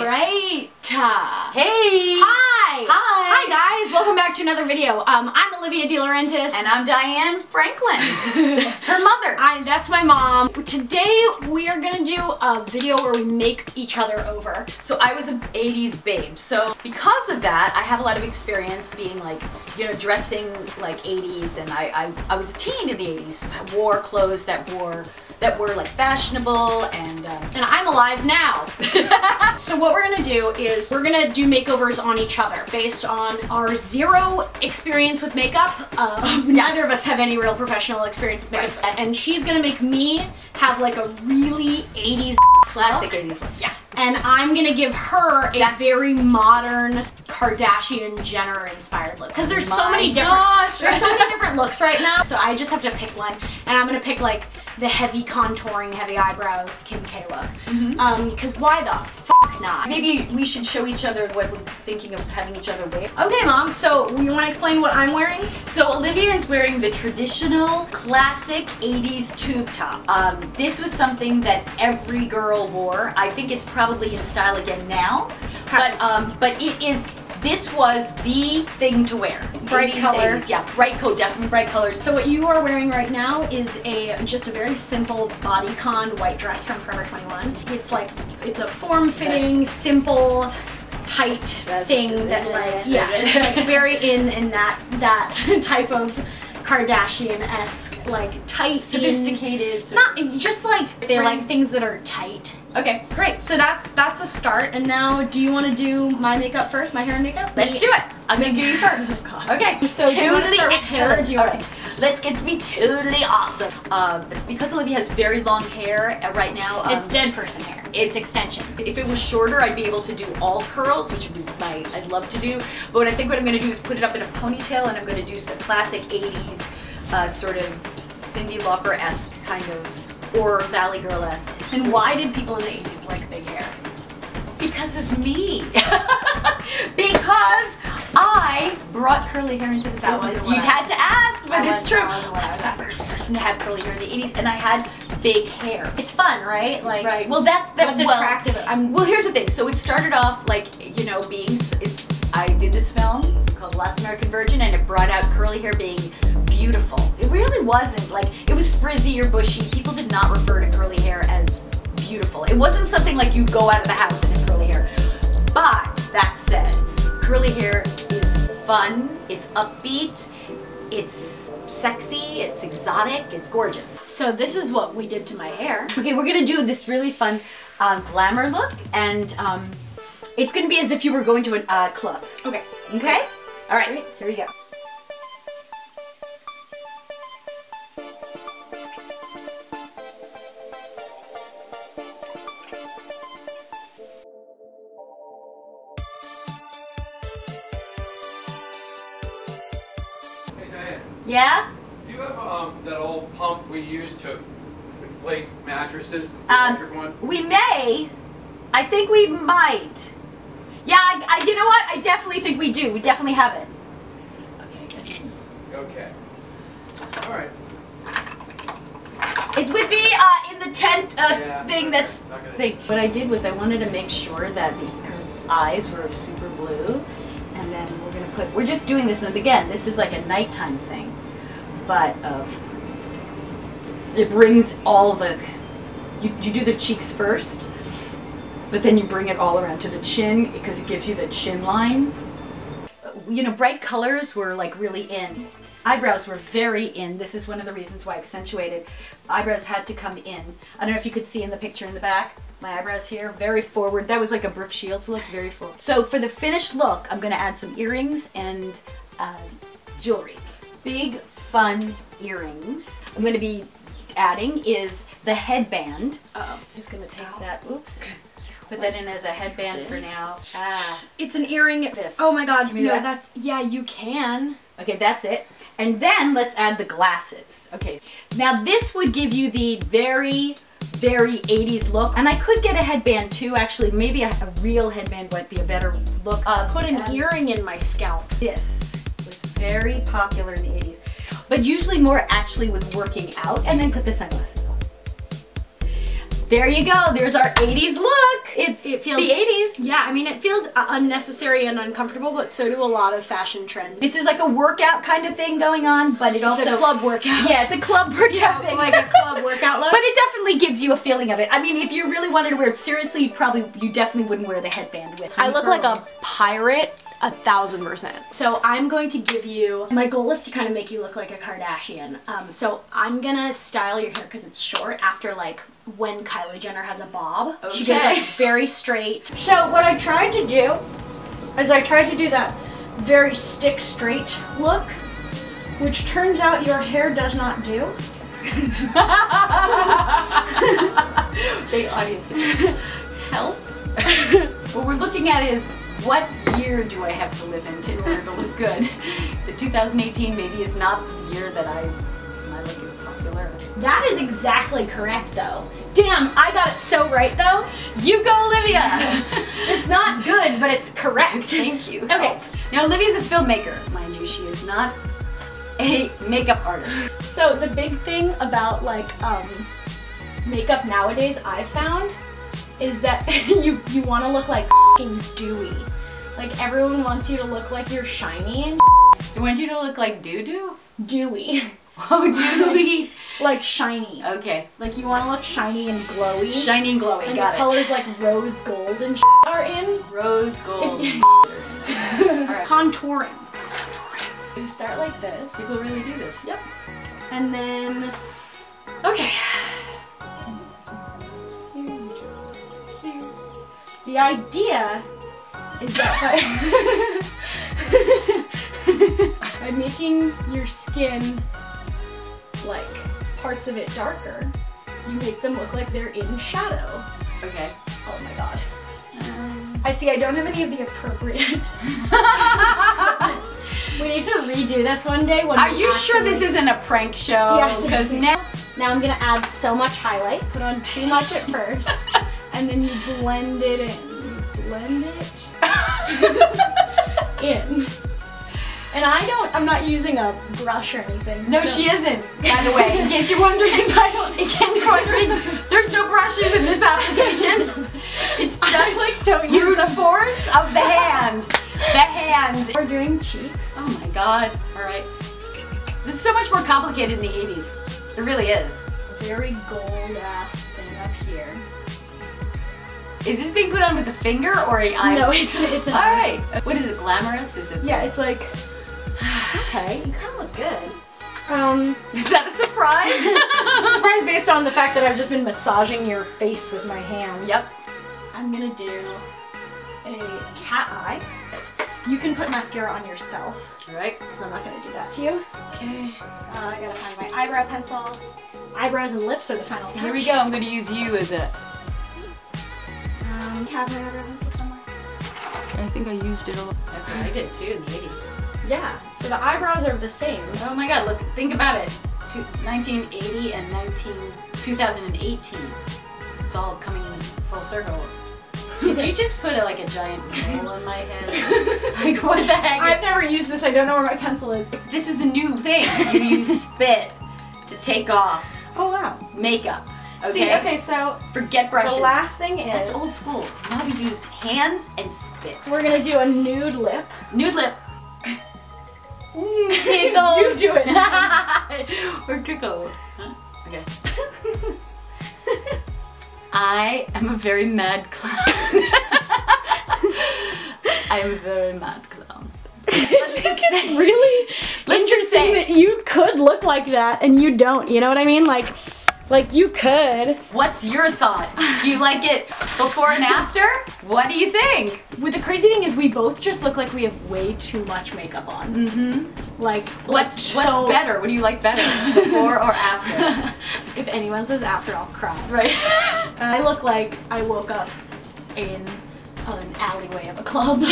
Alright! Hey! Hi! Hi guys! Welcome back to another video. I'm Olivia De Laurentiis. And I'm Diane Franklin. Her mother. That's my mom. Today we are gonna do a video where we make each other over. So I was an 80s babe. So because of that, I have a lot of experience being like, you know, dressing like 80s, and I was a teen in the 80s. I wore clothes that were like fashionable, and I'm alive now. So what we're gonna do is we're gonna do makeovers on each other based on our zero experience with makeup. Neither of us have any real professional experience with makeup, and she's gonna make me have like a really 80s classic look. 80s look, yeah. And I'm gonna give her a very modern Kardashian Jenner inspired look, because there's so many different looks right now. So I just have to pick one, and I'm gonna pick like the heavy contouring, heavy eyebrows Kim K look. Because why the fuck not? Maybe we should show each other what we're thinking of having each other wear. Okay, Mom, so you want to explain what I'm wearing? So Olivia is wearing the traditional classic 80s tube top. This was something that every girl wore. I think it's probably in style again now, but it is. This was the thing to wear. Bright colors. 80s, yeah, bright coat, definitely bright colors. So what you are wearing right now is just a very simple bodycon white dress from Forever 21. It's like, it's a form-fitting, simple, tight thing that like, yeah, it's like very in that type of Kardashian-esque, like tight, sophisticated. It's just like they like things that are tight. Okay, great. So that's a start. And now, do you want to do my makeup first? My hair and makeup? Let's do it. I'm gonna do you first. Oh, God. Okay. So do you want to start with hair? Or do you want? Let's get to be totally awesome. It's because Olivia has very long hair right now. It's dead person hair. It's extensions. If it was shorter, I'd be able to do all curls, which is I'd love to do. But what I'm gonna do is put it up in a ponytail, and I'm gonna do some classic 80s sort of Cyndi Lauper-esque kind of, or Valley Girl-esque. And why did people in the 80s like big hair? Because of me. Because I brought curly hair into the business. You had to ask, but it's true. I was that first person to have curly hair in the 80s, and I had big hair. It's fun, right? Like, right. Well, that's attractive. Well, here's the thing. So it started off like, you know, I did this film called Last American Virgin, and it brought out curly hair being beautiful. It really wasn't. Like, it was frizzy or bushy. People did not refer to curly hair as beautiful. It wasn't something like you go out of the house and have curly hair. But that said, curly hair is fun, it's upbeat, it's sexy, it's exotic, it's gorgeous. So this is what we did to my hair. Okay, we're gonna do this really fun glamour look, and it's gonna be as if you were going to a club. Okay. Okay? All right, here we go. Yeah? Do you have that old pump we used to inflate mattresses? Electric one? We may. I think we might. Yeah, I, you know what? I definitely think we do. We definitely have it. Okay, good. Okay. All right. It would be in the tent thing that's... thing. What I did was I wanted to make sure that her eyes were super blue, and then we're going to put... We're just doing this, and again, this is like a nighttime thing, but it brings all the... You do the cheeks first, but then you bring it all around to the chin, because it gives you the chin line. You know, bright colors were like really in. Eyebrows were very in. This is one of the reasons why I accentuated. Eyebrows had to come in. I don't know if you could see in the picture in the back, my eyebrows here, very forward. That was like a Brooke Shields look, very forward. So for the finished look, I'm gonna add some earrings and jewelry. Big, fun earrings. I'm gonna be adding is the headband. I'm just gonna take that, oops. Put that in as a headband for now. Ah. It's an earring. This. Oh my God, no, that's, yeah, you can. Okay, that's it. And then let's add the glasses. Okay, now this would give you the very, very 80s look. And I could get a headband too, actually. Maybe a real headband might be a better look. Put an earring in my scalp. This was very popular in the 80s, but usually more actually with working out. And then put the sunglasses on. There you go. There's our 80s look. It feels the 80s. Yeah, I mean, it feels unnecessary and uncomfortable, but so do a lot of fashion trends. This is like a workout kind of thing going on, but it's also a club workout. Yeah, it's a club workout thing. Like a club workout look. But it definitely gives you a feeling of it. I mean, if you really wanted to wear it seriously, you definitely wouldn't wear the headband with. I look like a pirate. 1000%. So I'm going to give you, my goal is to kind of make you look like a Kardashian. So I'm gonna style your hair because it's short after like when Kylie Jenner has a bob. Okay. She goes like very straight. So what I tried to do is I tried to do that very stick straight look, which turns out your hair does not do. The audience can help. What we're looking at is, what year do I have to live in order to look good? The 2018 maybe is not the year that my look is popular. That is exactly correct though. Damn, I got it so right though. You go, Olivia! It's not good, but it's correct. Thank you. Okay. Now Olivia's a filmmaker. Mind you, she is not a makeup artist. So the big thing about like makeup nowadays I've found is that you want to look like f***ing Dewey. Like everyone wants you to look like you're shiny and they want you to look like doo-doo? Dewy. Oh, dewy. Like shiny. Okay. Like you want to look shiny and glowy. Shiny and glowy, and got it. And the colors like rose gold and are in. Rose gold. Right. Contouring. You start like this. People really do this. Yep. And then, okay. The idea is that by making your skin, like, parts of it darker, you make them look like they're in shadow. Okay. Oh my god. I see, I don't have any of the appropriate. We need to redo this one day. Are you sure this isn't a prank show? Yes, because now I'm gonna add so much highlight. Put on too much at first. And then you blend it in. You blend it in. And I'm not using a brush or anything. No, she isn't, by the way. In case you're wondering, there's no brushes in this application. It's just don't use the force of the hand. The hand. We're doing cheeks. Oh my god. All right. This is so much more complicated in the 80s. It really is. Very gold ass thing up here. Is this being put on with a finger or an eye? No, it's all right. What is it? Glamorous? Is it? Yeah, it's like okay. You kind of look good. Is that a surprise? Surprise based on the fact that I've just been massaging your face with my hands. Yep. I'm gonna do a cat eye. You can put mascara on yourself. All right. Because I'm not gonna do that to you. Okay. I gotta find my eyebrow pencil. Eyebrows and lips are the final touch. Here we go. I'm gonna use you as a. Have my eyebrow pencil somewhere? I think I used it a lot. That's what I did too in the 80s. Yeah, so the eyebrows are the same. Oh my god, look, think about it. 1980 and 2018. It's all coming in full circle. Did you just put like a giant roll on my head? Like what the heck? I've never used this, I don't know where my pencil is. This is the new thing. You spit to take off. Oh wow. Makeup. Okay. See, okay, so forget brushes. The last thing is that's old school. Now we use hands and spit. We're gonna do a nude lip. Nude lip. Tickled. You do it. We're tickled. Huh? Okay. I am a very mad clown. I'm a very mad clown. Let's just say, really interesting that you could look like that and you don't. You know what I mean? Like you could. What's your thought? Do you like it before and after? What do you think? Well, the crazy thing is we both just look like we have way too much makeup on. Mm-hmm. Like what's better? What do you like better? Before or after? If anyone says after, I'll cry. Right. I look like I woke up in an alleyway of a club.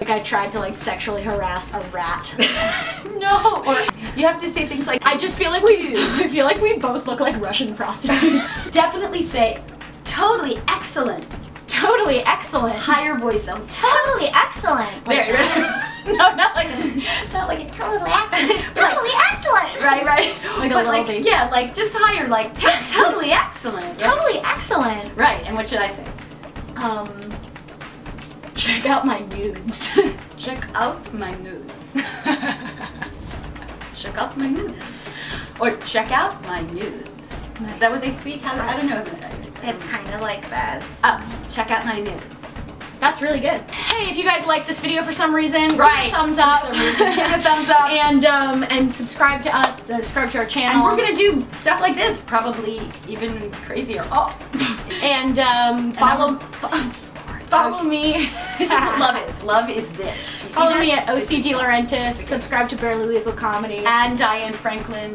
Like I tried to like sexually harass a rat. No! Or you have to say things like, I just feel like I feel like we both look like Russian prostitutes. Definitely say, totally excellent. Totally excellent. Higher voice though. Totally excellent. There. No, not like totally excellent. Totally excellent. Right. Like a little baby. Yeah, like just higher. Like totally excellent. Right? Totally excellent. Right. And what should I say? Check out my nudes. Check out my nudes. Check out my nudes. Or check out my nudes. Is that what they speak? I don't know. It's kind of like this. Oh, check out my nudes. That's really good. Hey, if you guys liked this video for some reason, give it a thumbs up. Give it a thumbs up. And subscribe to us. Subscribe to our channel. And we're gonna do stuff like this, probably even crazier. Oh. And follow me. This is what love is. Love is this. Follow me at OCD Laurentis. Subscribe to Barely Legal Comedy. And Diane Franklin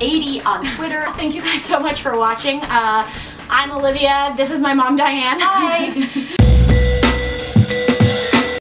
80 on Twitter. Thank you guys so much for watching. I'm Olivia. This is my mom, Diane. Hi.